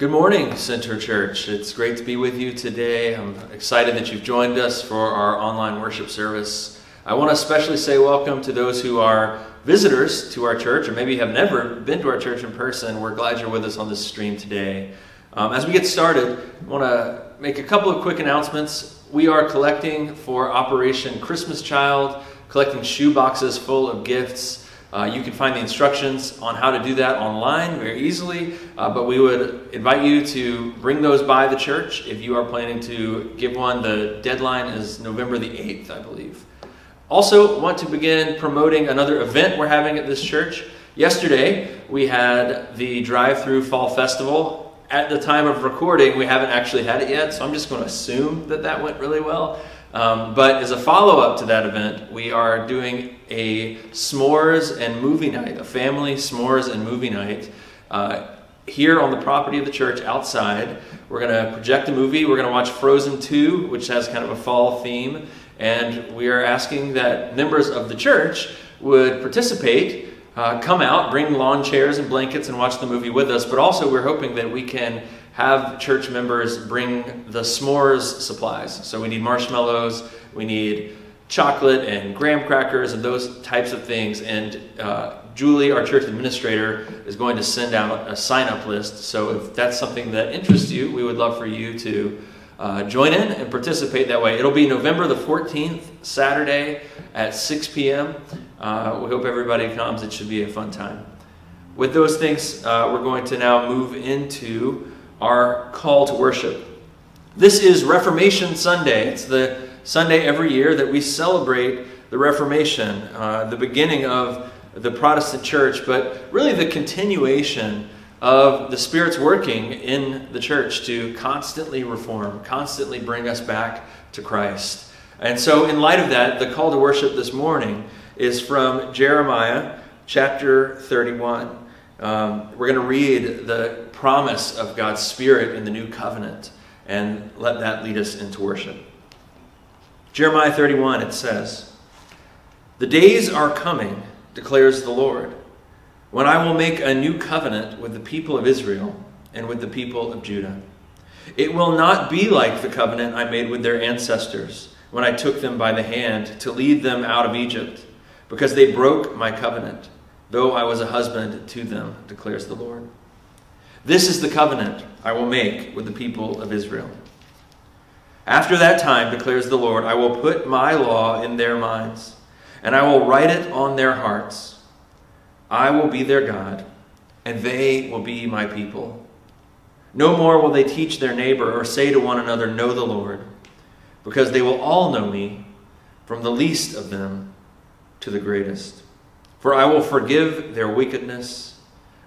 Good morning, Centre Church. It's great to be with you today. I'm excited that you've joined us for our online worship service. I want to especially say welcome to those who are visitors to our church, or maybe have never been to our church in person. We're glad you're with us on this stream today. As we get started, I want to make a couple of quick announcements. We are collecting for Operation Christmas Child, collecting shoe boxes full of gifts. You can find the instructions on how to do that online very easily, but we would invite you to bring those by the church if you are planning to give one. The deadline is November the 8th, I believe. Also, want to begin promoting another event we're having at this church. Yesterday, we had the drive-through fall festival. At the time of recording, we haven't actually had it yet, so I'm just going to assume that that went really well. But as a follow-up to that event, we are doing a s'mores and movie night, a family s'mores and movie night here on the property of the church outside. We're going to project a movie. We're going to watch Frozen 2, which has kind of a fall theme. And we are asking that members of the church would participate, come out, bring lawn chairs and blankets and watch the movie with us. But also we're hoping that we can have church members bring the s'mores supplies. So we need marshmallows, we need chocolate and graham crackers and those types of things. And Julie, our church administrator, is going to send out a sign-up list. So if that's something that interests you, we would love for you to join in and participate that way. It'll be November the 14th, Saturday at 6 p.m. We hope everybody comes. It should be a fun time. With those things, we're going to now move into our call to worship. This is Reformation Sunday. It's the Sunday every year that we celebrate the Reformation, the beginning of the Protestant church, but really the continuation of the Spirit's working in the church to constantly reform, constantly bring us back to Christ. And so in light of that, the call to worship this morning is from Jeremiah chapter 31. We're going to read the promise of God's Spirit in the new covenant and let that lead us into worship. Jeremiah 31, it says, "The days are coming, declares the Lord, when I will make a new covenant with the people of Israel and with the people of Judah. It will not be like the covenant I made with their ancestors when I took them by the hand to lead them out of Egypt, because they broke my covenant, though I was a husband to them, declares the Lord. This is the covenant I will make with the people of Israel. After that time, declares the Lord, I will put my law in their minds, and I will write it on their hearts. I will be their God, and they will be my people. No more will they teach their neighbor or say to one another, 'Know the Lord,' because they will all know me, from the least of them to the greatest. For I will forgive their wickedness,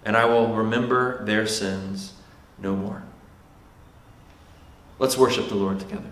and I will remember their sins no more." Let's worship the Lord together.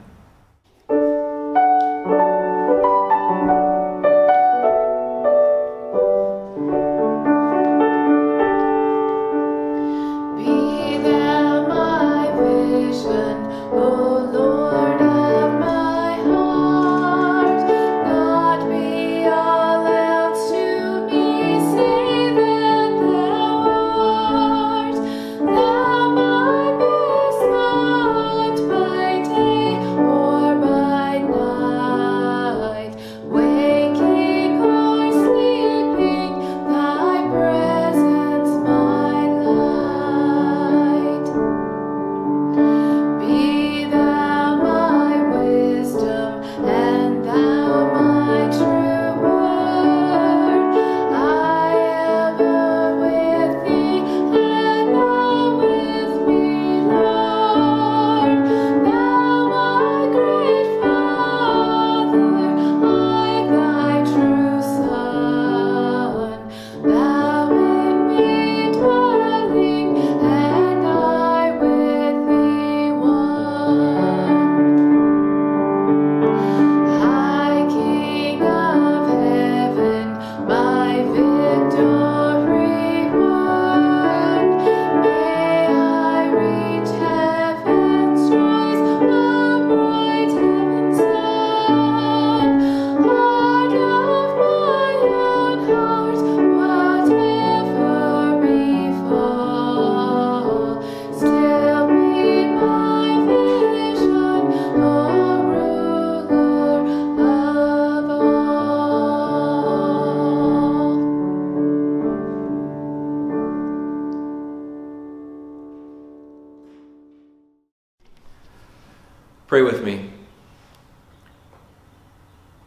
Pray with me.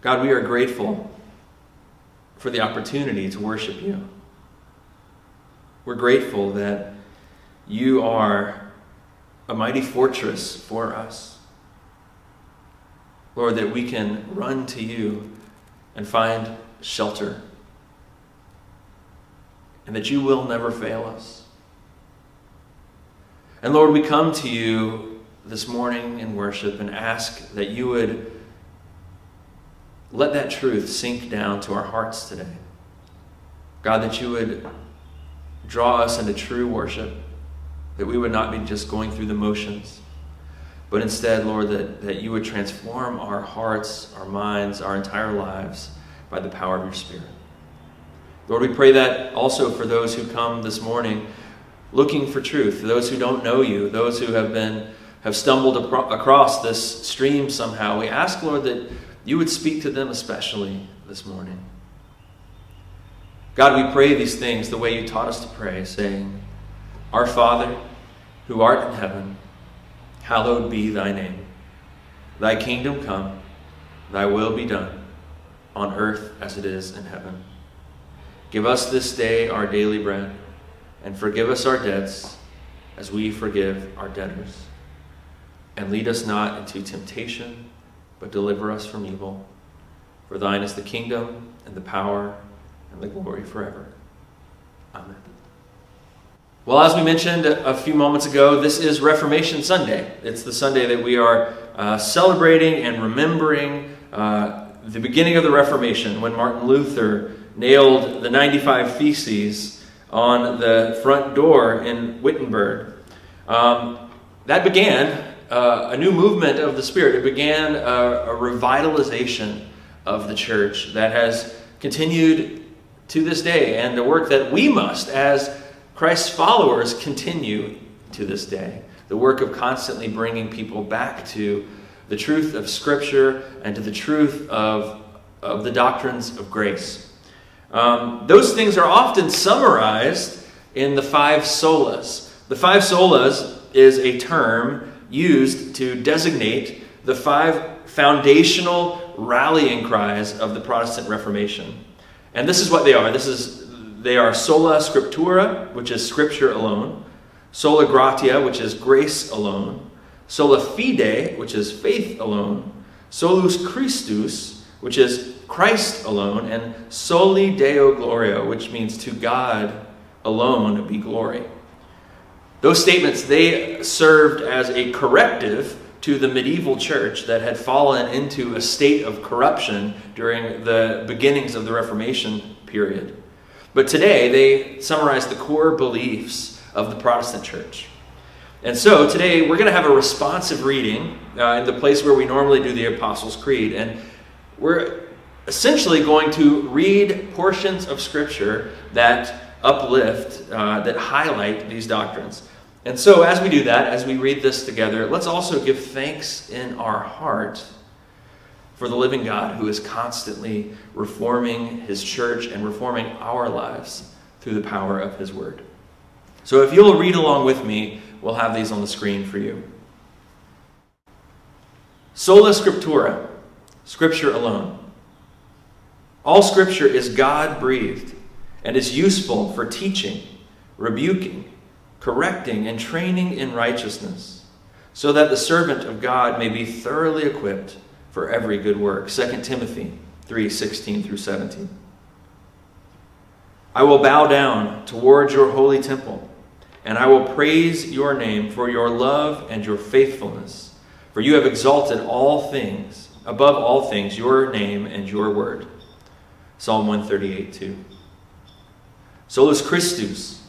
God, we are grateful for the opportunity to worship you. We're grateful that you are a mighty fortress for us. Lord, that we can run to you and find shelter, and that you will never fail us. And Lord, we come to you this morning in worship and ask that you would let that truth sink down to our hearts today. God, that you would draw us into true worship, that we would not be just going through the motions, but instead, Lord, that you would transform our hearts, our minds, our entire lives by the power of your Spirit. Lord, we pray that also for those who come this morning looking for truth, those who don't know you, those who have stumbled across this stream somehow. We ask, Lord, that you would speak to them especially this morning. God, we pray these things the way you taught us to pray, saying, Our Father, who art in heaven, hallowed be thy name. Thy kingdom come, thy will be done, on earth as it is in heaven. Give us this day our daily bread, and forgive us our debts as we forgive our debtors. And lead us not into temptation, but deliver us from evil. For thine is the kingdom, and the power, and the glory forever. Amen. Well, as we mentioned a few moments ago, this is Reformation Sunday. It's the Sunday that we are celebrating and remembering the beginning of the Reformation, when Martin Luther nailed the 95 Theses on the front door in Wittenberg. That began a new movement of the Spirit. It began a revitalization of the church that has continued to this day, and the work that we must, as Christ's followers, continue to this day. The work of constantly bringing people back to the truth of Scripture and to the truth of the doctrines of grace. Those things are often summarized in the five solas. The five solas is a term used to designate the five foundational rallying cries of the Protestant Reformation. And this is what they are. They are sola scriptura, which is scripture alone, sola gratia, which is grace alone, sola fide, which is faith alone, solus Christus, which is Christ alone, and soli Deo gloria, which means to God alone be glory. Those statements, they served as a corrective to the medieval church that had fallen into a state of corruption during the beginnings of the Reformation period. But today, they summarize the core beliefs of the Protestant church. And so today, we're going to have a responsive reading in the place where we normally do the Apostles' Creed. And we're essentially going to read portions of Scripture that uplift, that highlight these doctrines. And so as we do that, as we read this together, let's also give thanks in our heart for the living God who is constantly reforming his church and reforming our lives through the power of his word. So if you'll read along with me, we'll have these on the screen for you. Sola scriptura, scripture alone. All scripture is God-breathed and is useful for teaching, rebuking, correcting, and training in righteousness, so that the servant of God may be thoroughly equipped for every good work. 2 Timothy 3:16 through 17. I will bow down towards your holy temple, and I will praise your name for your love and your faithfulness, for you have exalted all things, above all things, your name and your word. Psalm 138:2. Solus Christus,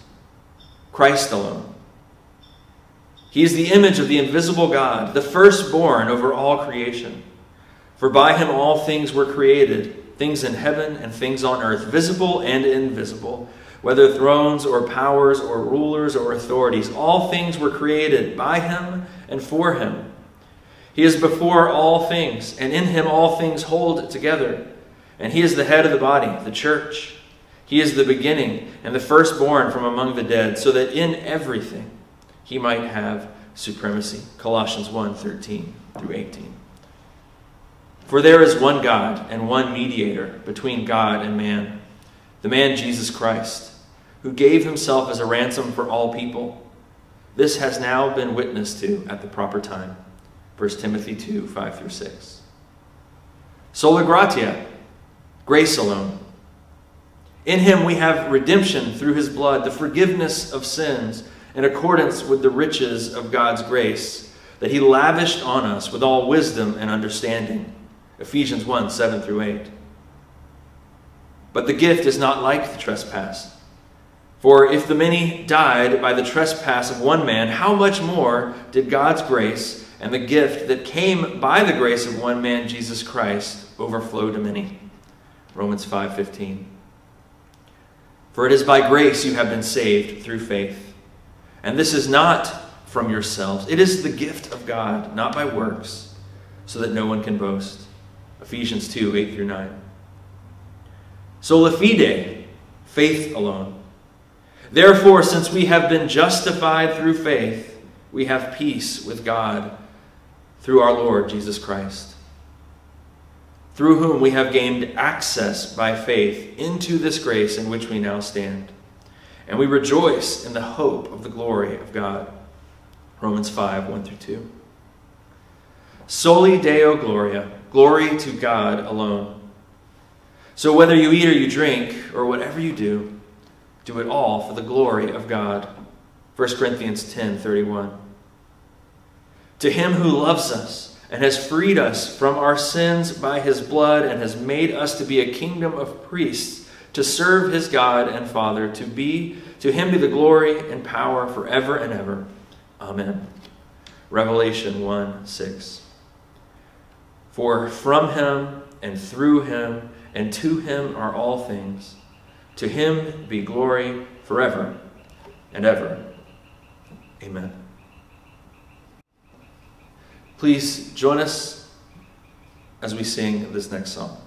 Christ alone. He is the image of the invisible God, the firstborn over all creation. For by him all things were created, things in heaven and things on earth, visible and invisible, whether thrones or powers or rulers or authorities. All things were created by him and for him. He is before all things, and in him all things hold together. And he is the head of the body, the church. He is the beginning and the firstborn from among the dead, so that in everything he might have supremacy. Colossians 1:13-18. For there is one God and one mediator between God and man, the man Jesus Christ, who gave himself as a ransom for all people. This has now been witnessed to at the proper time. 1 Timothy 2:5-6. Sola gratia, grace alone. In him we have redemption through his blood, the forgiveness of sins, in accordance with the riches of God's grace that he lavished on us with all wisdom and understanding. Ephesians 1:7-8. But the gift is not like the trespass. For if the many died by the trespass of one man, how much more did God's grace and the gift that came by the grace of one man, Jesus Christ, overflow to many? Romans 5:15. For it is by grace you have been saved through faith. And this is not from yourselves. It is the gift of God, not by works, so that no one can boast. Ephesians 2:8-9. Sola fide, faith alone. Therefore, since we have been justified through faith, we have peace with God through our Lord Jesus Christ, through whom we have gained access by faith into this grace in which we now stand. And we rejoice in the hope of the glory of God. Romans 5:1-2. Soli Deo gloria, glory to God alone. So whether you eat or you drink, or whatever you do, do it all for the glory of God. 1 Corinthians 10:31. To him who loves us, and has freed us from our sins by his blood, and has made us to be a kingdom of priests, to serve his God and Father, to him be the glory and power forever and ever. Amen. Revelation 1:6. For from him, and through him, and to him are all things. To him be glory forever and ever. Amen. Please join us as we sing this next song.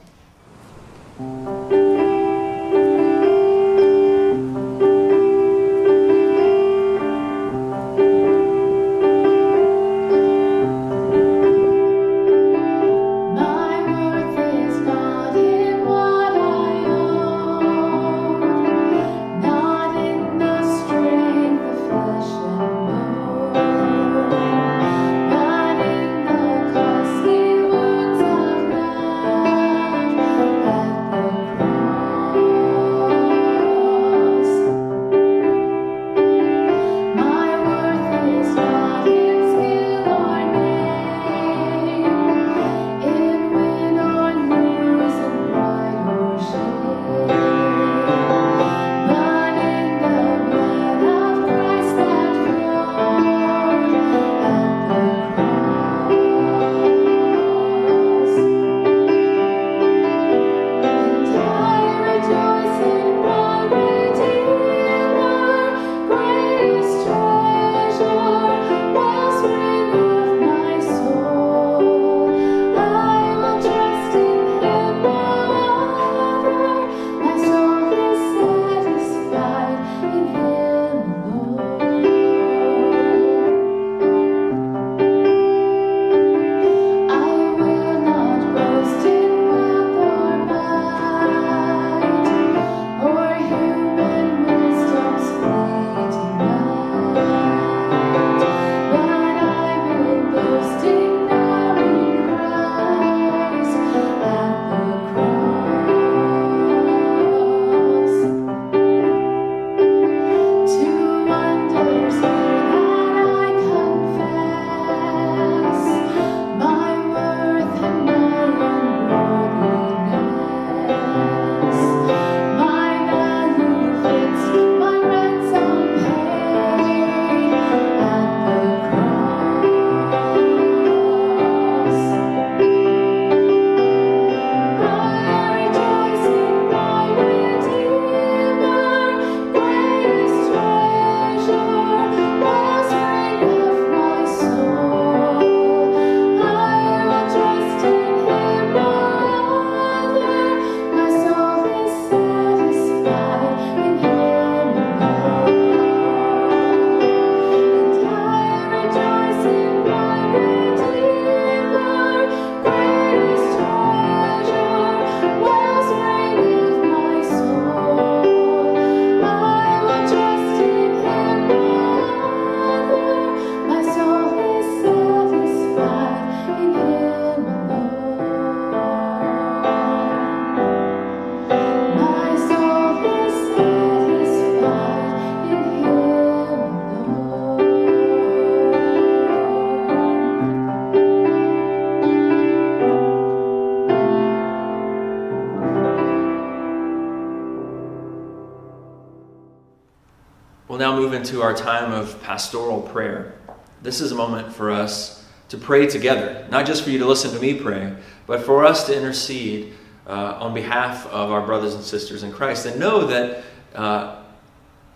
We'll now move into our time of pastoral prayer. This is a moment for us to pray together, not just for you to listen to me pray, but for us to intercede on behalf of our brothers and sisters in Christ. And know that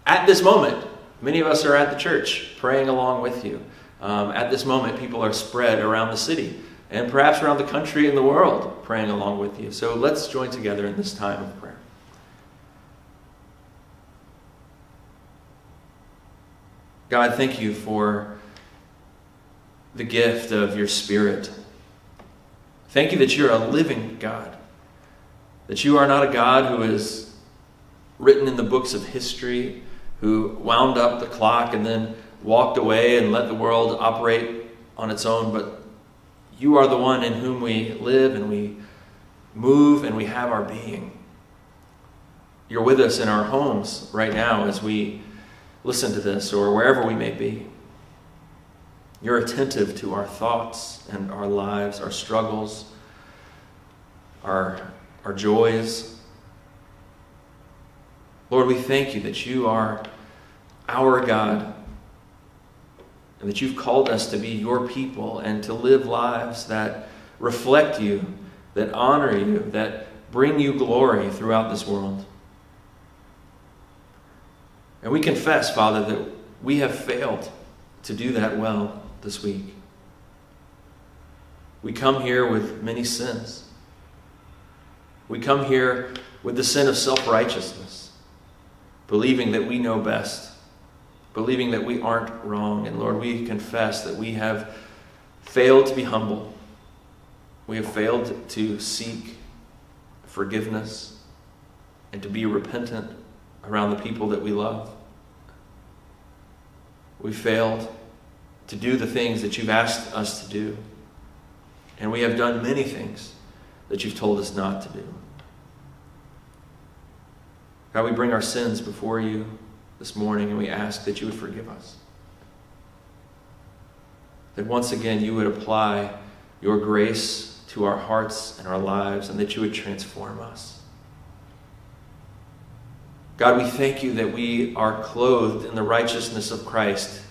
at this moment, many of us are at the church praying along with you. At this moment, people are spread around the city and perhaps around the country and the world praying along with you. So let's join together in this time of prayer. God, thank you for the gift of your Spirit. Thank you that you're a living God, that you are not a God who is written in the books of history, who wound up the clock and then walked away and let the world operate on its own, but you are the one in whom we live and we move and we have our being. You're with us in our homes right now as we listen to this or wherever we may be. You're attentive to our thoughts and our lives, our struggles, our joys. Lord, we thank you that you are our God and that you've called us to be your people and to live lives that reflect you, that honor you, that bring you glory throughout this world. And we confess, Father, that we have failed to do that well this week. We come here with many sins. We come here with the sin of self-righteousness, believing that we know best, believing that we aren't wrong. And Lord, we confess that we have failed to be humble. We have failed to seek forgiveness and to be repentant around the people that we love. We failed to do the things that you've asked us to do. And we have done many things that you've told us not to do. God, we bring our sins before you this morning and we ask that you would forgive us. That once again you would apply your grace to our hearts and our lives and that you would transform us. God, we thank you that we are clothed in the righteousness of Christ,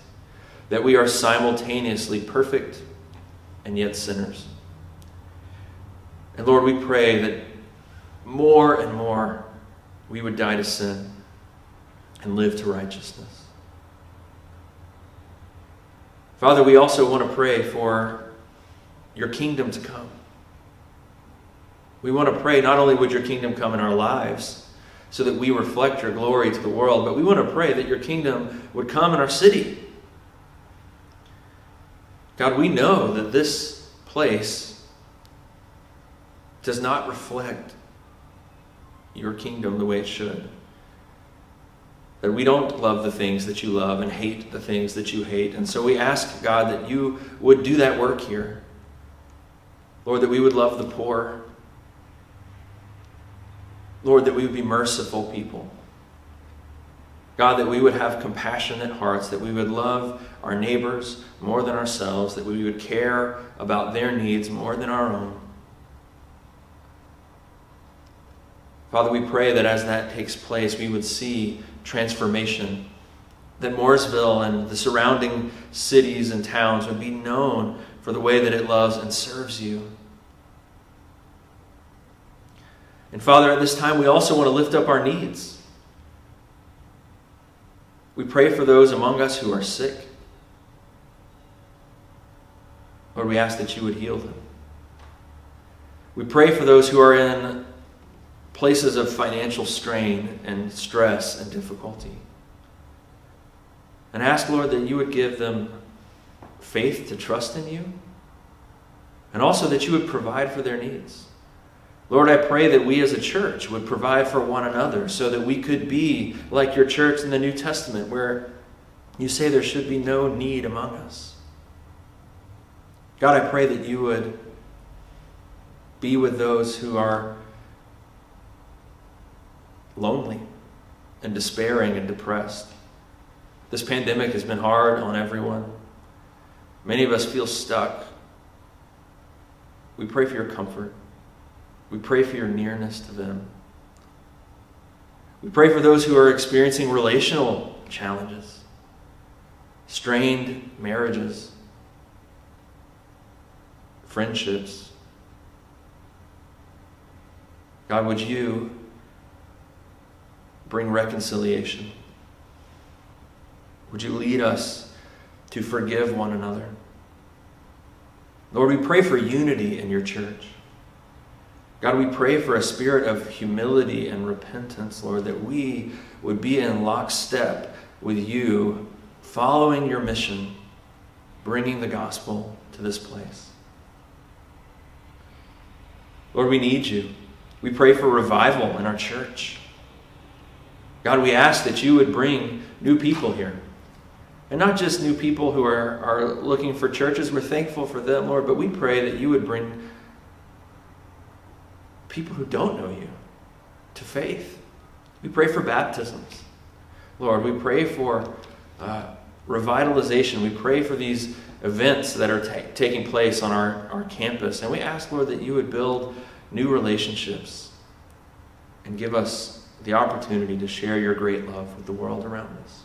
that we are simultaneously perfect and yet sinners. And Lord, we pray that more and more we would die to sin and live to righteousness. Father, we also want to pray for your kingdom to come. We want to pray not only would your kingdom come in our lives, so that we reflect your glory to the world, but we want to pray that your kingdom would come in our city. God, we know that this place does not reflect your kingdom the way it should. That we don't love the things that you love and hate the things that you hate. And so we ask, God, that you would do that work here. Lord, that we would love the poor. Lord, that we would be merciful people. God, that we would have compassionate hearts, that we would love our neighbors more than ourselves, that we would care about their needs more than our own. Father, we pray that as that takes place, we would see transformation, that Mooresville and the surrounding cities and towns would be known for the way that it loves and serves you. And Father, at this time, we also want to lift up our needs. We pray for those among us who are sick. Lord, we ask that you would heal them. We pray for those who are in places of financial strain and stress and difficulty. And ask, Lord, that you would give them faith to trust in you, and also that you would provide for their needs. Lord, I pray that we as a church would provide for one another so that we could be like your church in the New Testament where you say there should be no need among us. God, I pray that you would be with those who are lonely and despairing and depressed. This pandemic has been hard on everyone. Many of us feel stuck. We pray for your comfort. We pray for your nearness to them. We pray for those who are experiencing relational challenges, strained marriages, friendships. God, would you bring reconciliation? Would you lead us to forgive one another? Lord, we pray for unity in your church. God, we pray for a spirit of humility and repentance, Lord, that we would be in lockstep with you, following your mission, bringing the gospel to this place. Lord, we need you. We pray for revival in our church. God, we ask that you would bring new people here. And not just new people who are looking for churches. We're thankful for them, Lord, but we pray that you would bring people who don't know you to faith. We pray for baptisms. Lord, we pray for revitalization. We pray for these events that are taking place on our campus. And we ask, Lord, that you would build new relationships and give us the opportunity to share your great love with the world around us.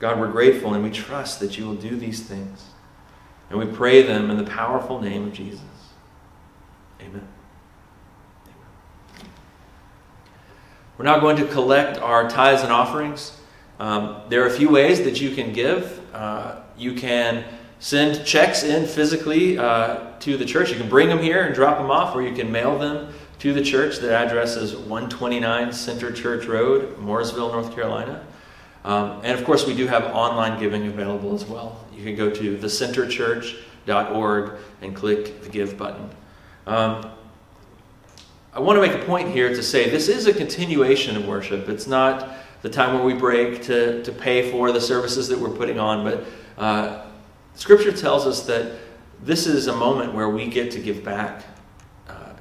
God, we're grateful and we trust that you will do these things. And we pray them in the powerful name of Jesus. Amen. Amen. We're now going to collect our tithes and offerings. There are a few ways that you can give. You can send checks in physically to the church. You can bring them here and drop them off, or you can mail them to the church. The address is 129 Centre Church Road, Mooresville, North Carolina. And of course, we do have online giving available as well. You can go to thecenterchurch.org and click the Give button. I want to make a point here to say this is a continuation of worship. It's not the time where we break to pay for the services that we're putting on, but Scripture tells us that this is a moment where we get to give back.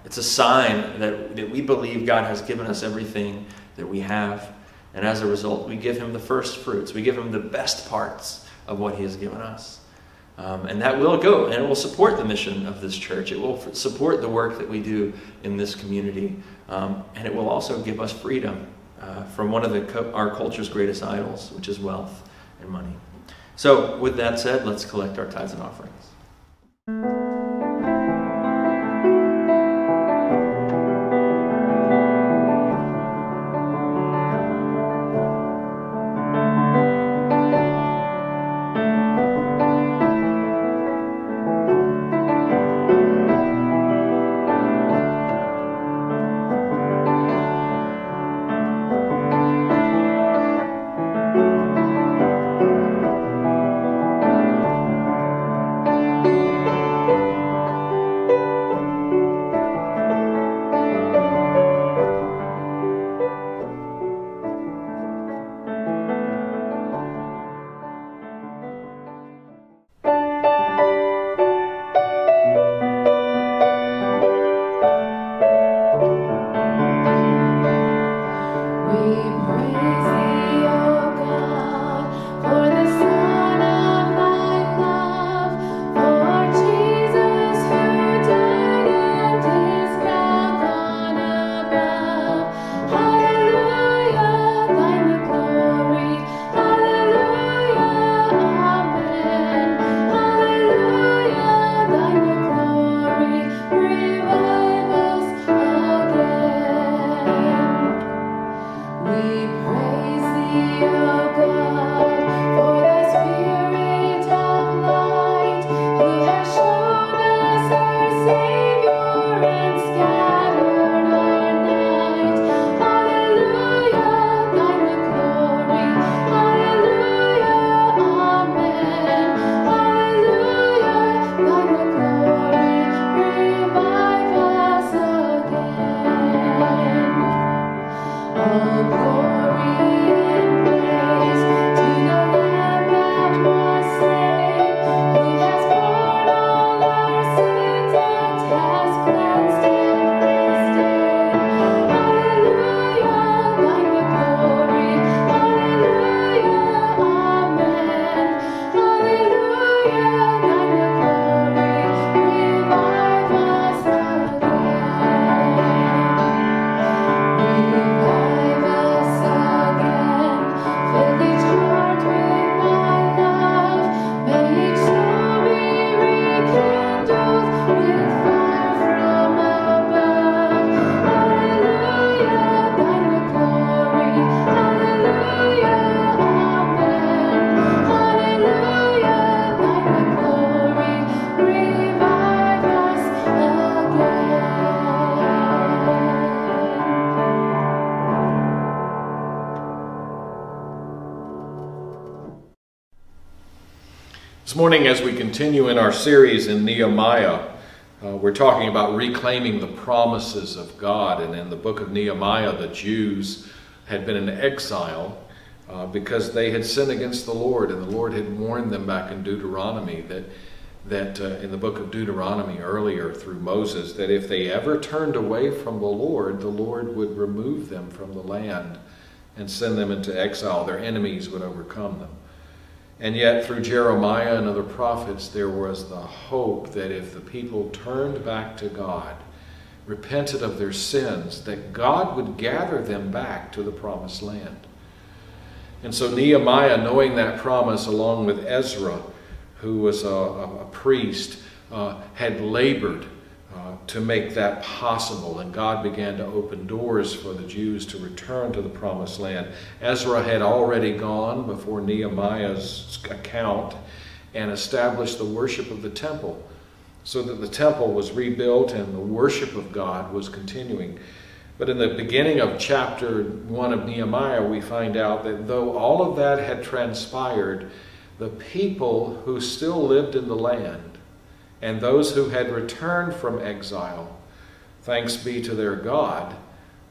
It's a sign that we believe God has given us everything that we have, and as a result, we give him the first fruits. We give him the best parts of what he has given us. And that will go, and it will support the mission of this church. It will support the work that we do in this community. And it will also give us freedom from one of our culture's greatest idols, which is wealth and money. So with that said, let's collect our tithes and offerings. Glory and praise. This morning, as we continue in our series in Nehemiah, we're talking about reclaiming the promises of God. And in the book of Nehemiah, the Jews had been in exile because they had sinned against the Lord. And the Lord had warned them back in Deuteronomy that in the book of Deuteronomy earlier through Moses, that if they ever turned away from the Lord would remove them from the land and send them into exile. Their enemies would overcome them. And yet through Jeremiah and other prophets, there was the hope that if the people turned back to God, repented of their sins, that God would gather them back to the promised land. And so Nehemiah, knowing that promise, along with Ezra, who was a priest, had labored to make that possible, and God began to open doors for the Jews to return to the promised land. Ezra had already gone before Nehemiah's account and established the worship of the temple, so that the temple was rebuilt and the worship of God was continuing. But in the beginning of chapter 1 of Nehemiah, we find out that though all of that had transpired, the people who still lived in the land and those who had returned from exile, thanks be to their God,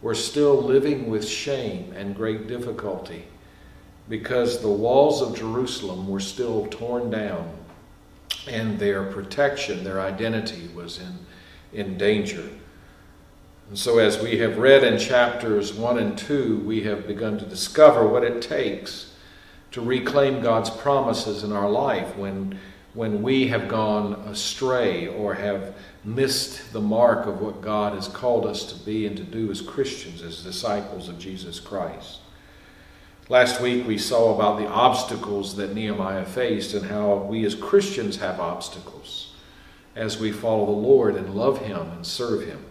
were still living with shame and great difficulty because the walls of Jerusalem were still torn down and their protection, their identity was in danger. And so as we have read in chapters 1 and 2, we have begun to discover what it takes to reclaim God's promises in our life when we have gone astray or have missed the mark of what God has called us to be and to do as Christians, as disciples of Jesus Christ. Last week we saw about the obstacles that Nehemiah faced and how we as Christians have obstacles as we follow the Lord and love Him and serve Him.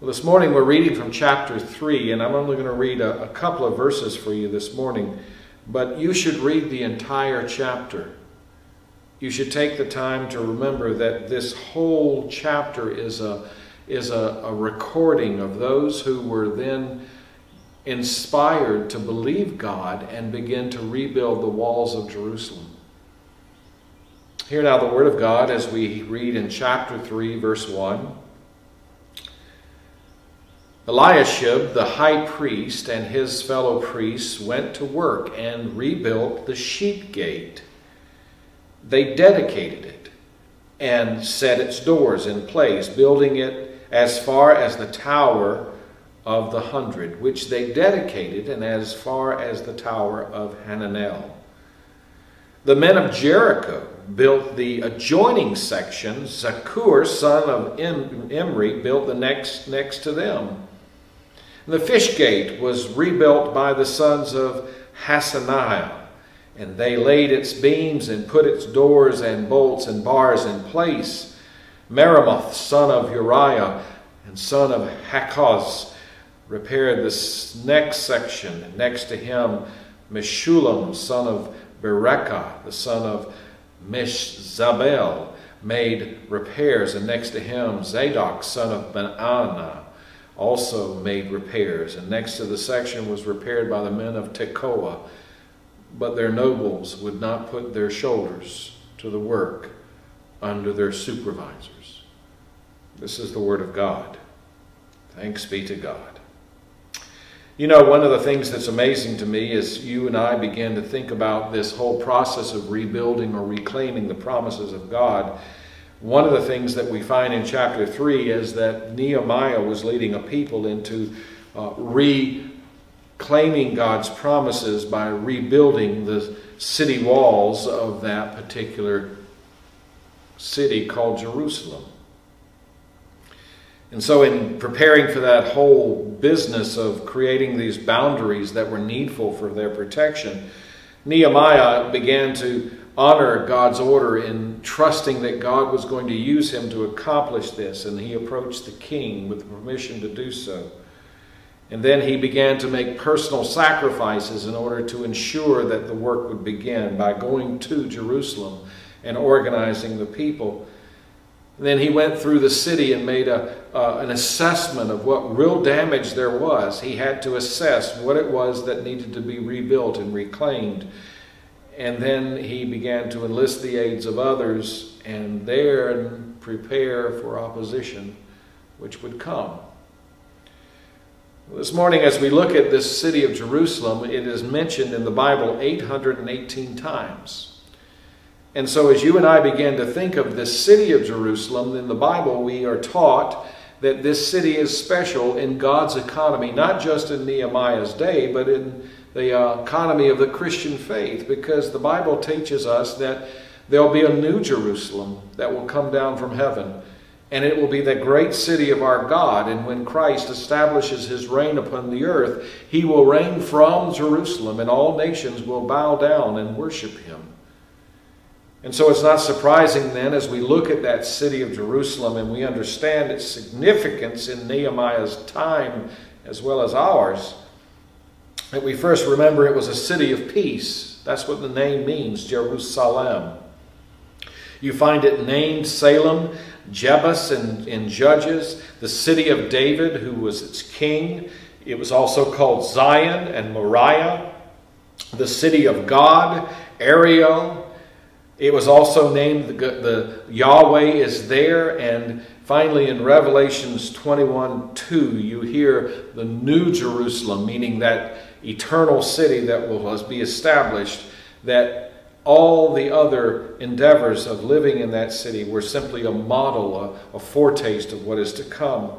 Well, this morning we're reading from chapter 3, and I'm only going to read a couple of verses for you this morning, but you should read the entire chapter. You should take the time to remember that this whole chapter is a recording of those who were then inspired to believe God and begin to rebuild the walls of Jerusalem. Hear now the word of God as we read in chapter 3, verse 1. Eliashib, the high priest, and his fellow priests went to work and rebuilt the sheep gate. They dedicated it and set its doors in place, building it as far as the Tower of the 100, which they dedicated, and as far as the Tower of Hananel. The men of Jericho built the adjoining section. Zakur, son of Imri, built the next to them. The fish gate was rebuilt by the sons of Hassaniah, and they laid its beams and put its doors and bolts and bars in place. Meramoth, son of Uriah and son of Hakoz, repaired the next section. And next to him, Mishulam, son of Bereka, the son of Mishzabel, made repairs. And next to him, Zadok, son of Bana, also made repairs. And next to the section was repaired by the men of Tekoa, but their nobles would not put their shoulders to the work under their supervisors. This is the word of God. Thanks be to God. You know, one of the things that's amazing to me is you and I begin to think about this whole process of rebuilding or reclaiming the promises of God. One of the things that we find in chapter 3 is that Nehemiah was leading a people into claiming God's promises by rebuilding the city walls of that particular city called Jerusalem. And so in preparing for that whole business of creating these boundaries that were needful for their protection, Nehemiah began to honor God's order in trusting that God was going to use him to accomplish this, and he approached the king with permission to do so. And then he began to make personal sacrifices in order to ensure that the work would begin by going to Jerusalem and organizing the people. And then he went through the city and made an assessment of what real damage there was. He had to assess what it was that needed to be rebuilt and reclaimed. And then he began to enlist the aids of others and there prepare for opposition which would come. This morning, as we look at this city of Jerusalem, it is mentioned in the Bible 818 times. And so as you and I begin to think of this city of Jerusalem, in the Bible we are taught that this city is special in God's economy, not just in Nehemiah's day, but in the economy of the Christian faith, because the Bible teaches us that there'll be a new Jerusalem that will come down from heaven, and it will be the great city of our God. And when Christ establishes his reign upon the earth, he will reign from Jerusalem, and all nations will bow down and worship him. And so it's not surprising then, as we look at that city of Jerusalem and we understand its significance in Nehemiah's time as well as ours, that we first remember it was a city of peace. That's what the name means, Jerusalem. You find it named Salem, Jebus in Judges, the city of David, who was its king. It was also called Zion and Moriah, the city of God, Ariel. It was also named the Yahweh is there. And finally in Revelations 21:2, you hear the new Jerusalem, meaning that eternal city that will be established, that all the other endeavors of living in that city were simply a model, a foretaste of what is to come.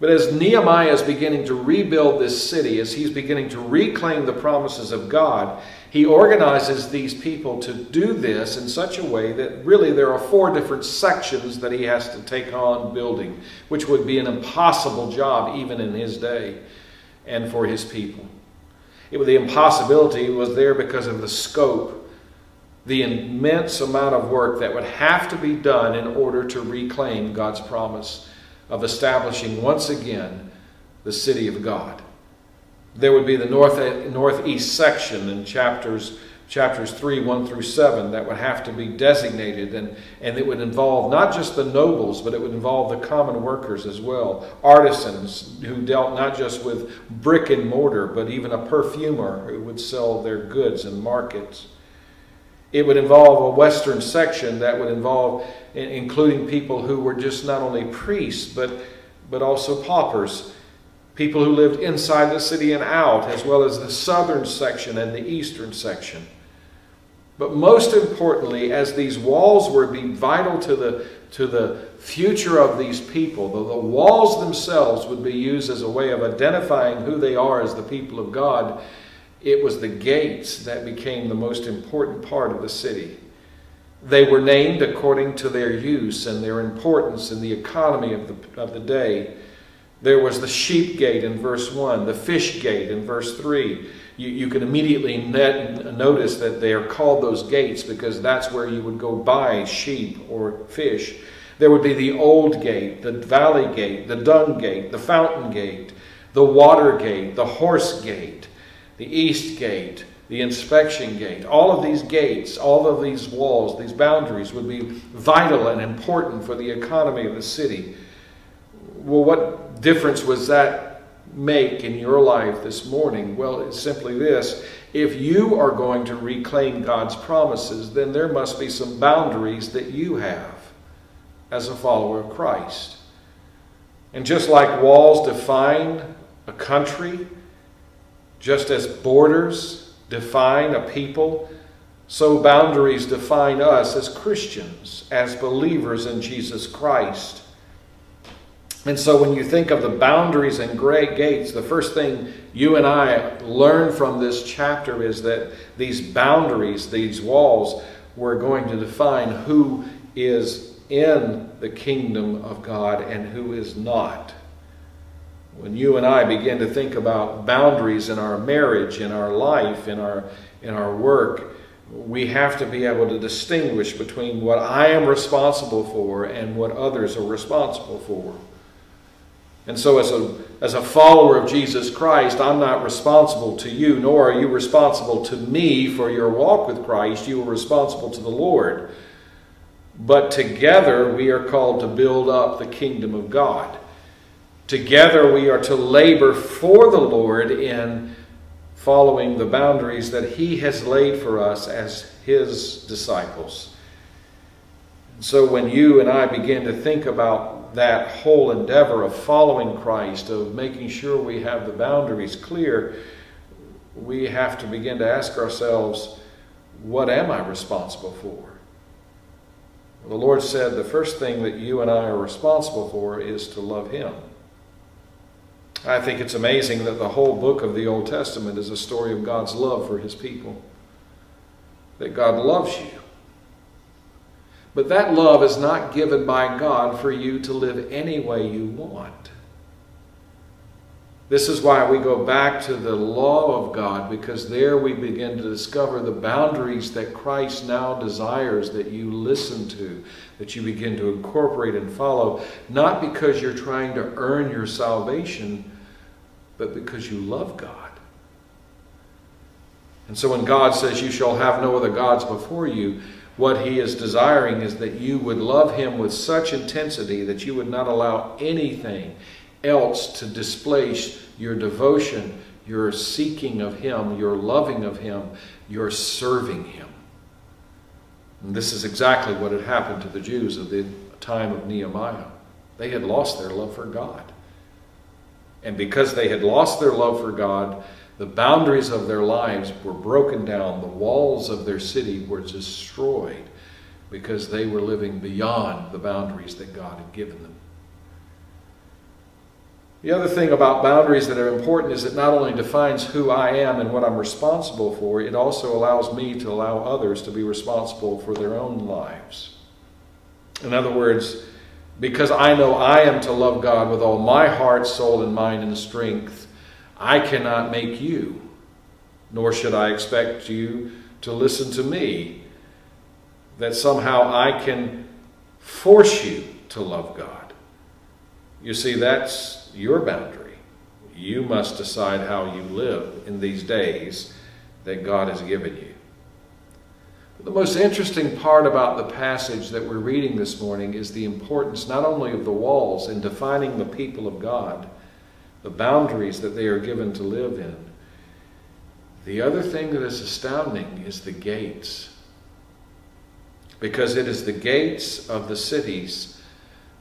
But as Nehemiah is beginning to rebuild this city, as he's beginning to reclaim the promises of God, he organizes these people to do this in such a way that really there are four different sections that he has to take on building, which would be an impossible job even in his day and for his people. The impossibility was there because of the scope, the immense amount of work that would have to be done in order to reclaim God's promise of establishing once again the city of God. There would be the northeast section in chapters 3:1-7 that would have to be designated, and it would involve not just the nobles, but it would involve the common workers as well, artisans who dealt not just with brick and mortar, but even a perfumer who would sell their goods in markets. It would involve a western section that would involve including people who were just not only priests, but also paupers, people who lived inside the city and out, as well as the southern section and the eastern section. But most importantly, as these walls were being vital to the future of these people, the walls themselves would be used as a way of identifying who they are as the people of God. It was the gates that became the most important part of the city. They were named according to their use and their importance in the economy of the day. There was the sheep gate in verse 1, the fish gate in verse 3. You can immediately notice that they are called those gates because that's where you would go buy sheep or fish. There would be the old gate, the valley gate, the dung gate, the fountain gate, the water gate, the horse gate, the east gate, the inspection gate. All of these gates, all of these walls, these boundaries would be vital and important for the economy of the city. Well, what difference was that make in your life this morning? Well, it's simply this. If you are going to reclaim God's promises, then there must be some boundaries that you have as a follower of Christ. And just like walls define a country, just as borders define a people, so boundaries define us as Christians, as believers in Jesus Christ. And so when you think of the boundaries and great gates, the first thing you and I learn from this chapter is that these boundaries, these walls, were going to define who is in the kingdom of God and who is not. When you and I begin to think about boundaries in our marriage, in our life, in our work, we have to be able to distinguish between what I am responsible for and what others are responsible for. And so as a follower of Jesus Christ, I'm not responsible to you, nor are you responsible to me for your walk with Christ. You are responsible to the Lord. But together we are called to build up the kingdom of God. Together we are to labor for the Lord in following the boundaries that he has laid for us as his disciples. So when you and I begin to think about that whole endeavor of following Christ, of making sure we have the boundaries clear, we have to begin to ask ourselves, what am I responsible for? The Lord said the first thing that you and I are responsible for is to love him. I think it's amazing that the whole book of the Old Testament is a story of God's love for his people. That God loves you. But that love is not given by God for you to live any way you want. This is why we go back to the law of God, because there we begin to discover the boundaries that Christ now desires that you listen to, that you begin to incorporate and follow, not because you're trying to earn your salvation, but because you love God. And so when God says you shall have no other gods before you, what he is desiring is that you would love him with such intensity that you would not allow anything else to displace your devotion, your seeking of him, your loving of him, your serving him. And this is exactly what had happened to the Jews at the time of Nehemiah. They had lost their love for God. And because they had lost their love for God, the boundaries of their lives were broken down. The walls of their city were destroyed because they were living beyond the boundaries that God had given them. The other thing about boundaries that are important is it not only defines who I am and what I'm responsible for, it also allows me to allow others to be responsible for their own lives. In other words, because I know I am to love God with all my heart, soul, and mind and strength, I cannot make you, nor should I expect you to listen to me, that somehow I can force you to love God. You see, that's your boundary. You must decide how you live in these days that God has given you. But the most interesting part about the passage that we're reading this morning is the importance not only of the walls in defining the people of God, the boundaries that they are given to live in. The other thing that is astounding is the gates. Because it is the gates of the cities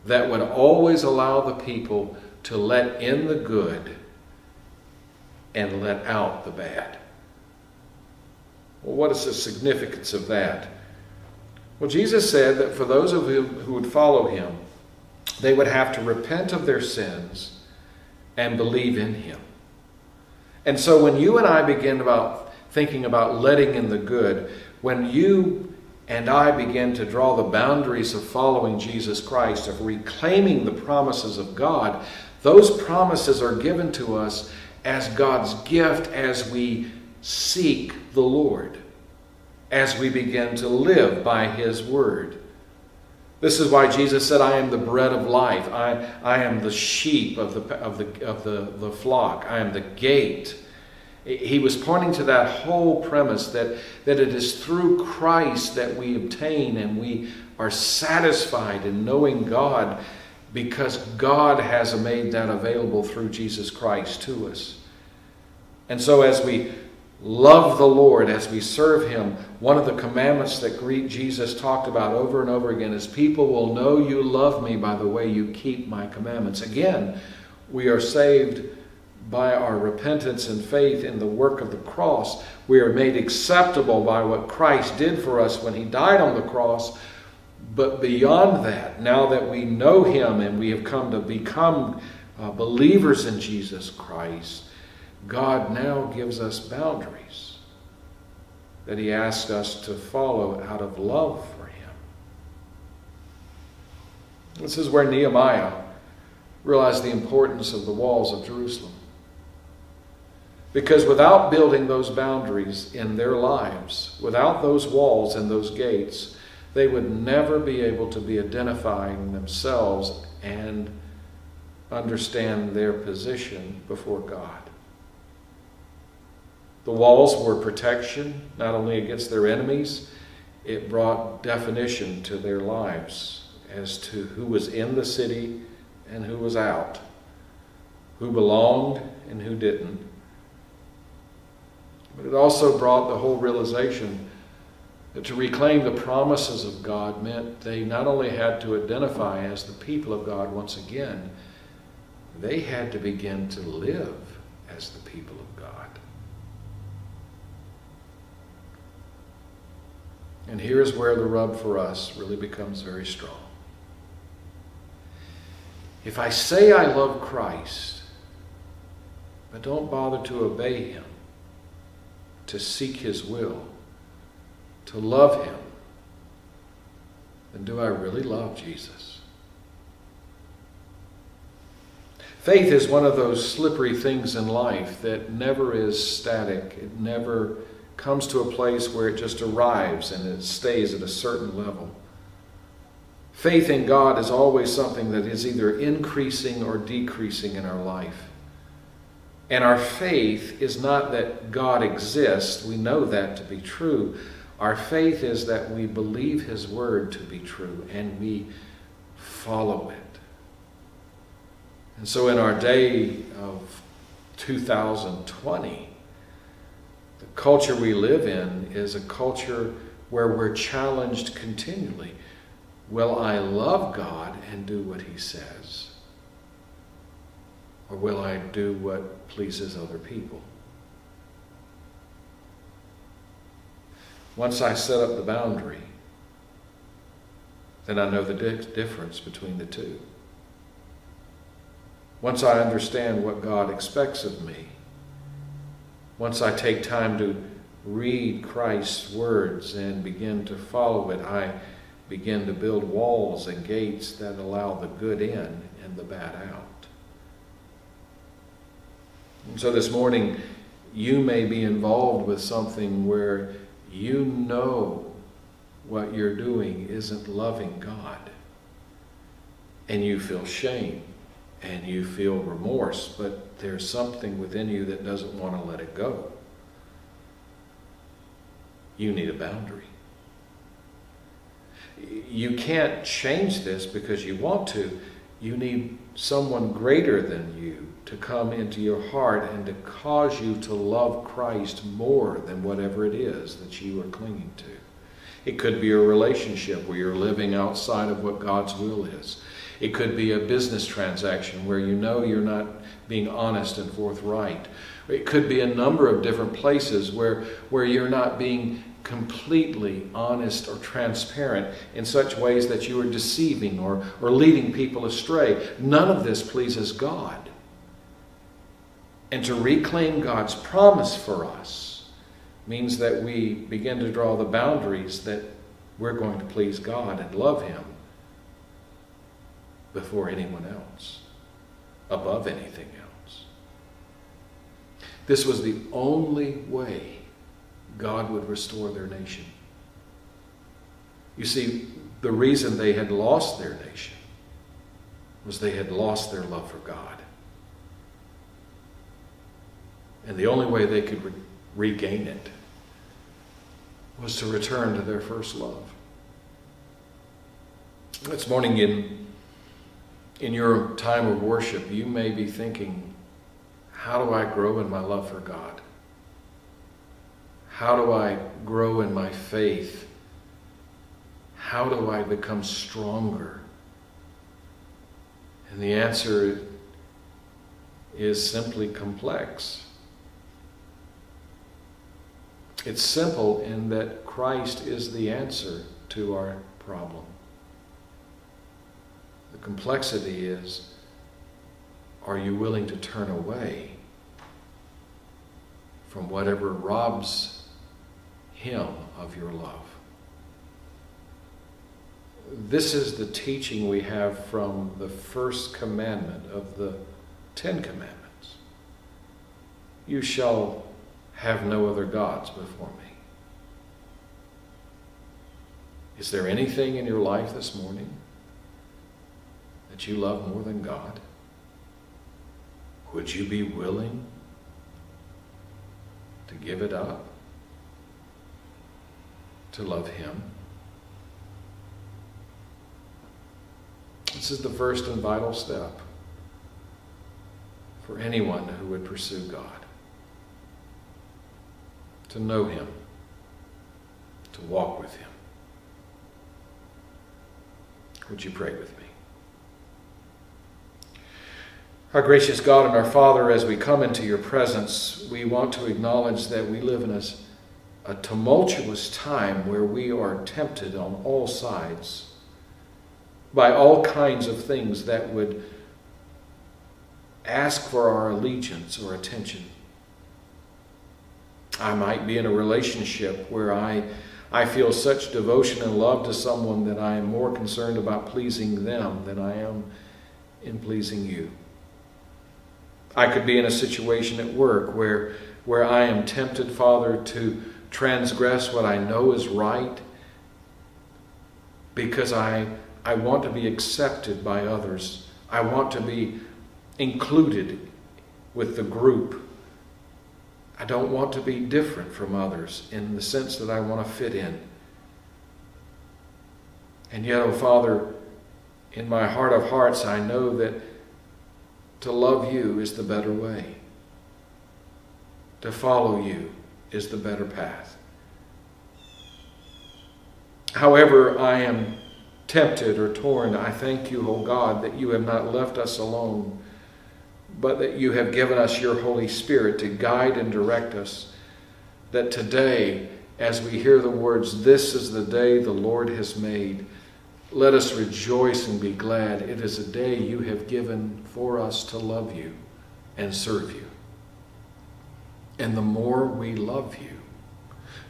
that would always allow the people to let in the good and let out the bad. Well, what is the significance of that? Well, Jesus said that for those of you who would follow him, they would have to repent of their sins and believe in him. And so when you and I begin about thinking about letting in the good, when you and I begin to draw the boundaries of following Jesus Christ, of reclaiming the promises of God, those promises are given to us as God's gift as we seek the Lord, as we begin to live by his word. This is why Jesus said, I am the bread of life. I am the sheep of the flock. I am the gate. He was pointing to that whole premise that it is through Christ that we obtain and we are satisfied in knowing God, because God has made that available through Jesus Christ to us. And so as we love the Lord, as we serve him, one of the commandments that Jesus talked about over and over again is, people will know you love me by the way you keep my commandments. Again, we are saved by our repentance and faith in the work of the cross. We are made acceptable by what Christ did for us when he died on the cross. But beyond that, now that we know him and we have come to become believers in Jesus Christ, God now gives us boundaries that he asks us to follow out of love for him. This is where Nehemiah realized the importance of the walls of Jerusalem. Because without building those boundaries in their lives, without those walls and those gates, they would never be able to be identifying themselves and understand their position before God. The walls were protection, not only against their enemies, it brought definition to their lives as to who was in the city and who was out, who belonged and who didn't. It also brought the whole realization that to reclaim the promises of God meant they not only had to identify as the people of God once again, they had to begin to live as the people of God. And here is where the rub for us really becomes very strong. If I say I love Christ, but don't bother to obey Him, to seek His will, to love Him, then do I really love Jesus? Faith is one of those slippery things in life that never is static. It never comes to a place where it just arrives and it stays at a certain level. Faith in God is always something that is either increasing or decreasing in our life. And our faith is not that God exists. We know that to be true. Our faith is that we believe His word to be true and we follow it. And so in our day of 2020, the culture we live in is a culture where we're challenged continually. Will I love God and do what He says? Or will I do what pleases other people? Once I set up the boundary, then I know the difference between the two. Once I understand what God expects of me, once I take time to read Christ's words and begin to follow it, I begin to build walls and gates that allow the good in and the bad out. And so this morning, you may be involved with something where you know what you're doing isn't loving God. And you feel shame and you feel remorse, but there's something within you that doesn't want to let it go. You need a boundary. You can't change this because you want to. You need someone greater than you to come into your heart and to cause you to love Christ more than whatever it is that you are clinging to. It could be a relationship where you're living outside of what God's will is. It could be a business transaction where you know you're not being honest and forthright. It could be a number of different places where you're not being completely honest or transparent in such ways that you are deceiving or leading people astray. None of this pleases God. And to reclaim God's promise for us means that we begin to draw the boundaries that we're going to please God and love Him before anyone else, above anything else. This was the only way God would restore their nation. You see, the reason they had lost their nation was they had lost their love for God. And the only way they could regain it was to return to their first love. This morning in your time of worship, you may be thinking, how do I grow in my love for God? How do I grow in my faith? How do I become stronger? And the answer is simply complex. It's simple in that Christ is the answer to our problem. The complexity is, are you willing to turn away from whatever robs Him of your love? This is the teaching we have from the first commandment of the 10 Commandments. You shall have no other gods before me. Is there anything in your life this morning that you love more than God? Would you be willing to give it up, to love Him? This is the first and vital step for anyone who would pursue God. to know him, to walk with him. Would you pray with me? Our gracious God and our Father, as we come into your presence, we want to acknowledge that we live in a tumultuous time where we are tempted on all sides by all kinds of things that would ask for our allegiance or attention. I might be in a relationship where I feel such devotion and love to someone that I am more concerned about pleasing them than I am in pleasing you. I could be in a situation at work where I am tempted, Father, to transgress what I know is right because I want to be accepted by others. I want to be included with the group. I don't want to be different from others in the sense that I want to fit in. And yet, oh Father, in my heart of hearts, I know that to love you is the better way. To follow you is the better path. However I am tempted or torn, I thank you, O God, that you have not left us alone, but that you have given us your Holy Spirit to guide and direct us, that today, as we hear the words, "This is the day the Lord has made," let us rejoice and be glad. It is a day you have given for us to love you and serve you. And the more we love you,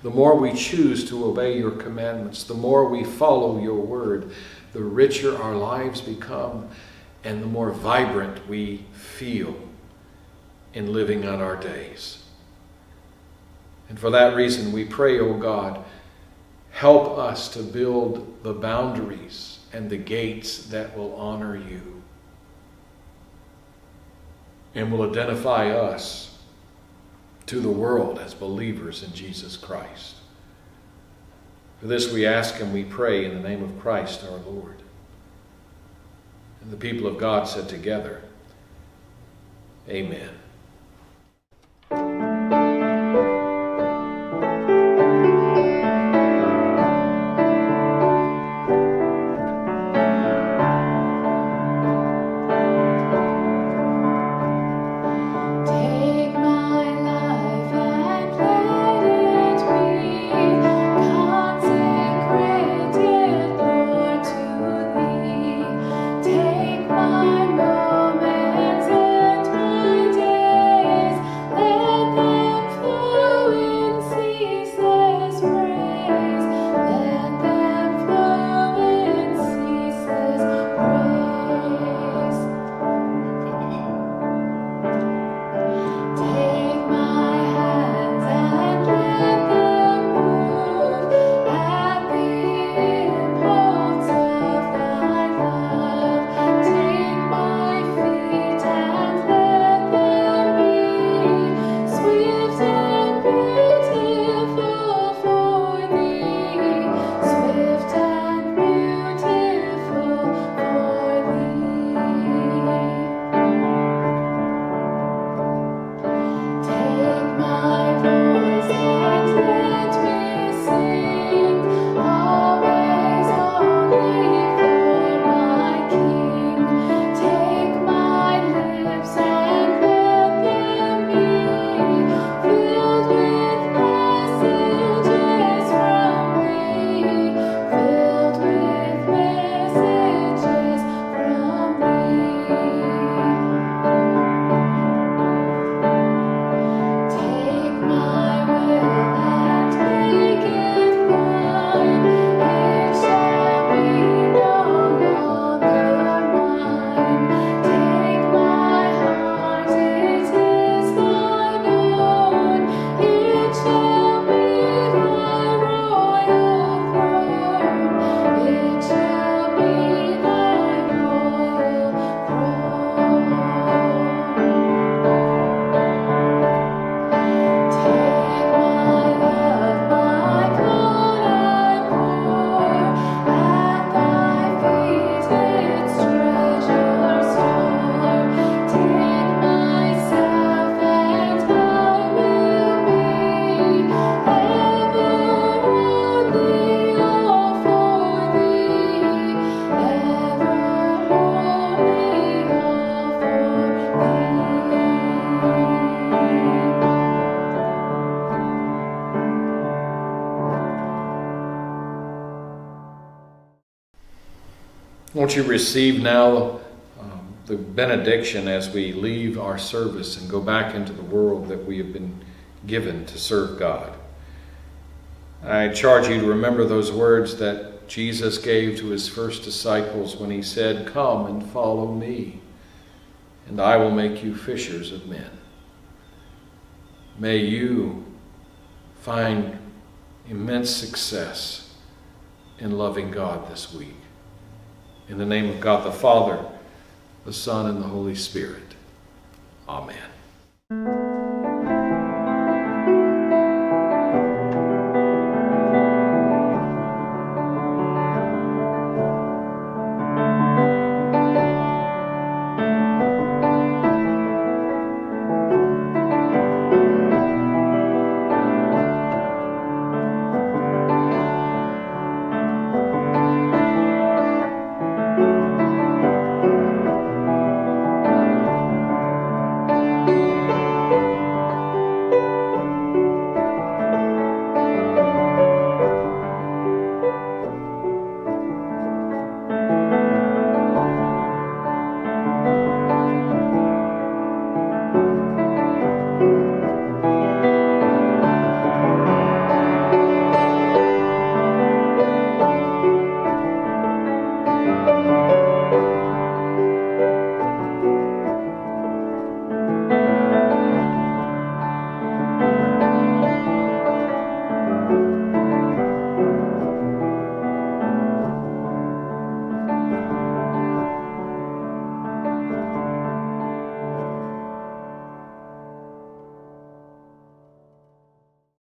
the more we choose to obey your commandments, the more we follow your word, the richer our lives become, and the more vibrant we feel in living out our days. And for that reason, we pray, O God, help us to build the boundaries and the gates that will honor you and will identify us to the world as believers in Jesus Christ. For this we ask and we pray in the name of Christ our Lord. And the people of God said together, Amen. Won't you receive now the benediction as we leave our service and go back into the world that we have been given to serve God. I charge you to remember those words that Jesus gave to his first disciples when he said, "Come and follow me, and I will make you fishers of men." May you find immense success in loving God this week. In the name of God the Father, the Son, and the Holy Spirit. Amen.